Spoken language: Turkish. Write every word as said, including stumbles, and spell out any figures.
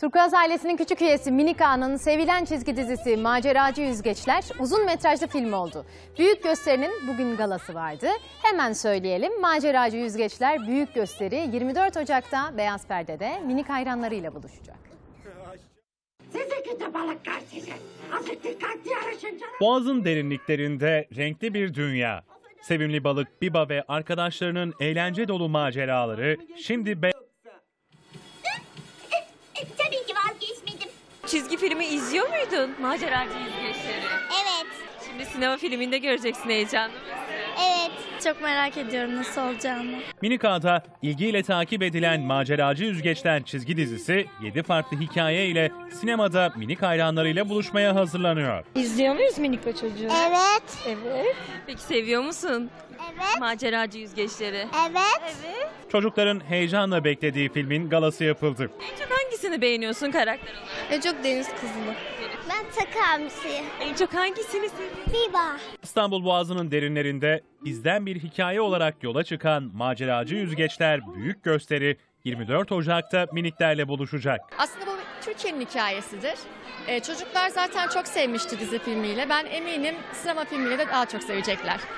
Turkuaz ailesinin küçük üyesi Minika'nın sevilen çizgi dizisi Maceracı Yüzgeçler uzun metrajlı film oldu. Büyük gösterinin bugün galası vardı. Hemen söyleyelim, Maceracı Yüzgeçler büyük gösteri yirmi dört Ocak'ta Beyaz Perde'de Minik hayranlarıyla buluşacak. Boğazın derinliklerinde renkli bir dünya. Sevimli balık Biba ve arkadaşlarının eğlence dolu maceraları şimdi be... Tabii ki vazgeçmedim. Çizgi filmi izliyor muydun? Maceracı Yüzgeçleri. Evet. Şimdi sinema filminde göreceksin, heyecanlı mısın? Evet. Çok merak ediyorum nasıl olacağını. Minika'da ilgiyle takip edilen Maceracı Yüzgeçler çizgi dizisi yedi farklı hikaye ile sinemada Minik hayranlarıyla buluşmaya hazırlanıyor. İzliyor muyuz Minika çocuğu? Evet. Evet. Peki seviyor musun? Evet. Maceracı Yüzgeçleri. Evet. Evet. Çocukların heyecanla beklediği filmin galası yapıldı. En çok hangisini beğeniyorsun karakter olarak? En çok deniz kızını. Ben takamsi. En çok hangisini seviyorsun? Biba. İstanbul Boğazı'nın derinlerinde bizden bir hikaye olarak yola çıkan Maceracı Yüzgeçler büyük gösteri yirmi dört Ocak'ta Miniklerle buluşacak. Aslında bu Türkiye'nin hikayesidir. Ee, çocuklar zaten çok sevmişti dizi filmiyle. Ben eminim sinema filmiyle de daha çok sevecekler.